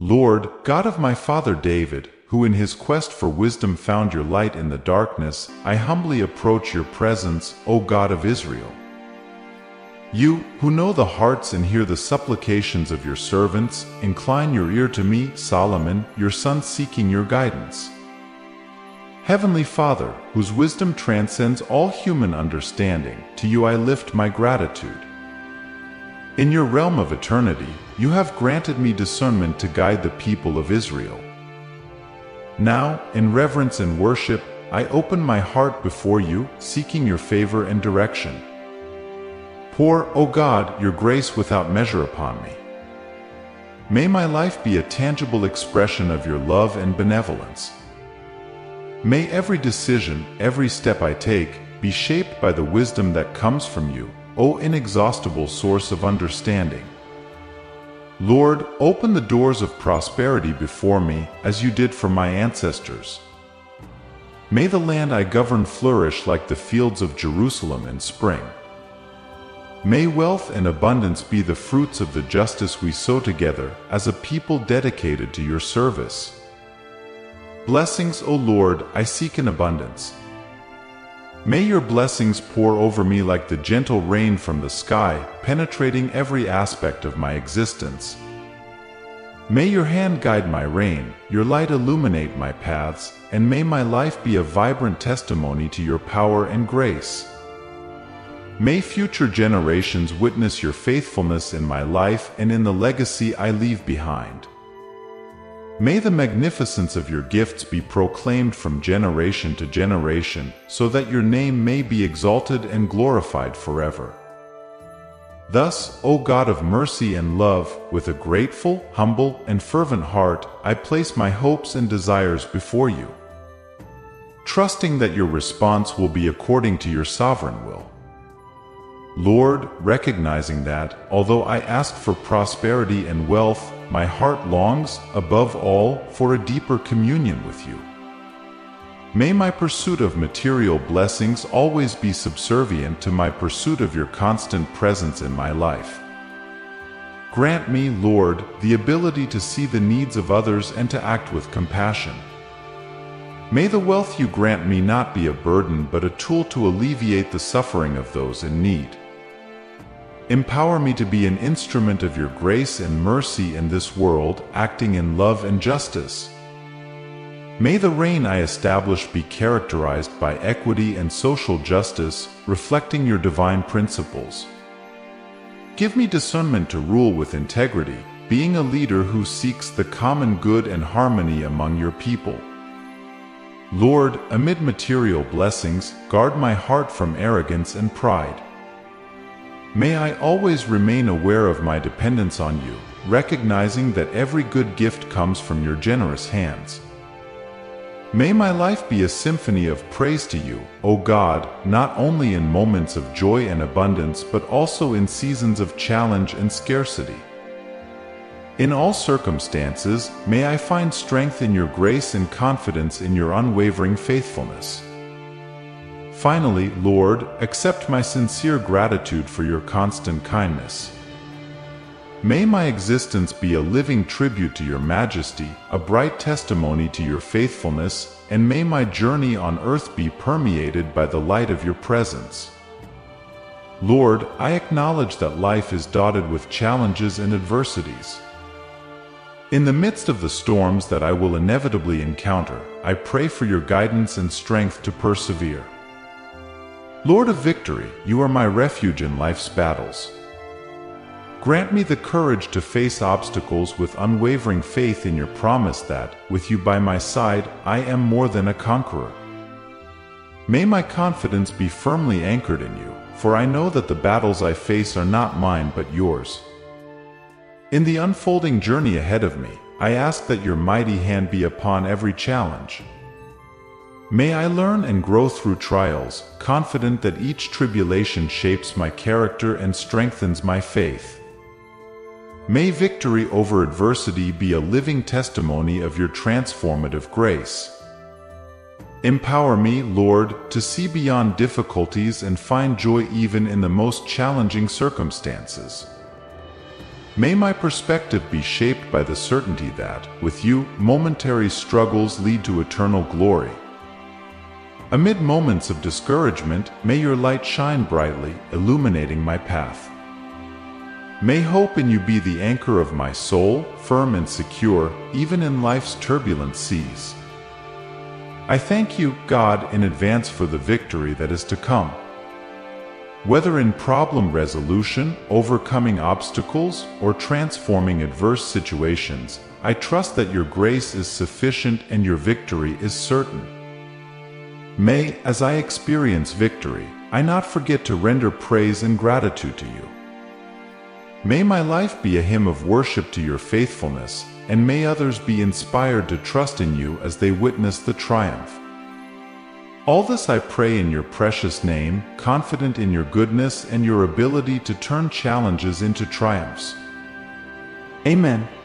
Lord, God of my father David, who in his quest for wisdom found your light in the darkness, I humbly approach your presence, O God of Israel. You, who know the hearts and hear the supplications of your servants, incline your ear to me, Solomon, your son, seeking your guidance. Heavenly Father, whose wisdom transcends all human understanding, to you I lift my gratitude. In your realm of eternity, you have granted me discernment to guide the people of Israel. Now, in reverence and worship, I open my heart before you, seeking your favor and direction. Pour, O God, your grace without measure upon me. May my life be a tangible expression of your love and benevolence. May every decision, every step I take, be shaped by the wisdom that comes from you, O inexhaustible source of understanding. Lord, open the doors of prosperity before me, as you did for my ancestors. May the land I govern flourish like the fields of Jerusalem in spring. May wealth and abundance be the fruits of the justice we sow together, as a people dedicated to your service. Blessings, O Lord, I seek in abundance. May your blessings pour over me like the gentle rain from the sky, penetrating every aspect of my existence. May your hand guide my reign, your light illuminate my paths, and may my life be a vibrant testimony to your power and grace. May future generations witness your faithfulness in my life and in the legacy I leave behind. May the magnificence of your gifts be proclaimed from generation to generation, so that your name may be exalted and glorified forever. Thus, O God of mercy and love, with a grateful, humble, and fervent heart, I place my hopes and desires before you, trusting that your response will be according to your sovereign will. Lord, recognizing that, although I ask for prosperity and wealth, my heart longs, above all, for a deeper communion with you. May my pursuit of material blessings always be subservient to my pursuit of your constant presence in my life. Grant me, Lord, the ability to see the needs of others and to act with compassion. May the wealth you grant me not be a burden but a tool to alleviate the suffering of those in need. Empower me to be an instrument of your grace and mercy in this world, acting in love and justice. May the reign I establish be characterized by equity and social justice, reflecting your divine principles. Give me discernment to rule with integrity, being a leader who seeks the common good and harmony among your people. Lord, amid material blessings, guard my heart from arrogance and pride. May I always remain aware of my dependence on you, recognizing that every good gift comes from your generous hands. May my life be a symphony of praise to you, O God, not only in moments of joy and abundance but also in seasons of challenge and scarcity. In all circumstances, may I find strength in your grace and confidence in your unwavering faithfulness. Finally, Lord, accept my sincere gratitude for your constant kindness. May my existence be a living tribute to your majesty, a bright testimony to your faithfulness, and may my journey on earth be permeated by the light of your presence. Lord, I acknowledge that life is dotted with challenges and adversities. In the midst of the storms that I will inevitably encounter, I pray for your guidance and strength to persevere. Lord of victory, you are my refuge in life's battles. Grant me the courage to face obstacles with unwavering faith in your promise that, with you by my side, I am more than a conqueror. May my confidence be firmly anchored in you, for I know that the battles I face are not mine but yours. In the unfolding journey ahead of me, I ask that your mighty hand be upon every challenge. May I learn and grow through trials, confident that each tribulation shapes my character and strengthens my faith. May victory over adversity be a living testimony of your transformative grace. Empower me, Lord, to see beyond difficulties and find joy even in the most challenging circumstances. May my perspective be shaped by the certainty that, with you, momentary struggles lead to eternal glory. Amid moments of discouragement, may your light shine brightly, illuminating my path. May hope in you be the anchor of my soul, firm and secure, even in life's turbulent seas. I thank you, God, in advance for the victory that is to come. Whether in problem resolution, overcoming obstacles, or transforming adverse situations, I trust that your grace is sufficient and your victory is certain. May, as I experience victory, I not forget to render praise and gratitude to you. May my life be a hymn of worship to your faithfulness, and may others be inspired to trust in you as they witness the triumph. All this I pray in your precious name, confident in your goodness and your ability to turn challenges into triumphs. Amen.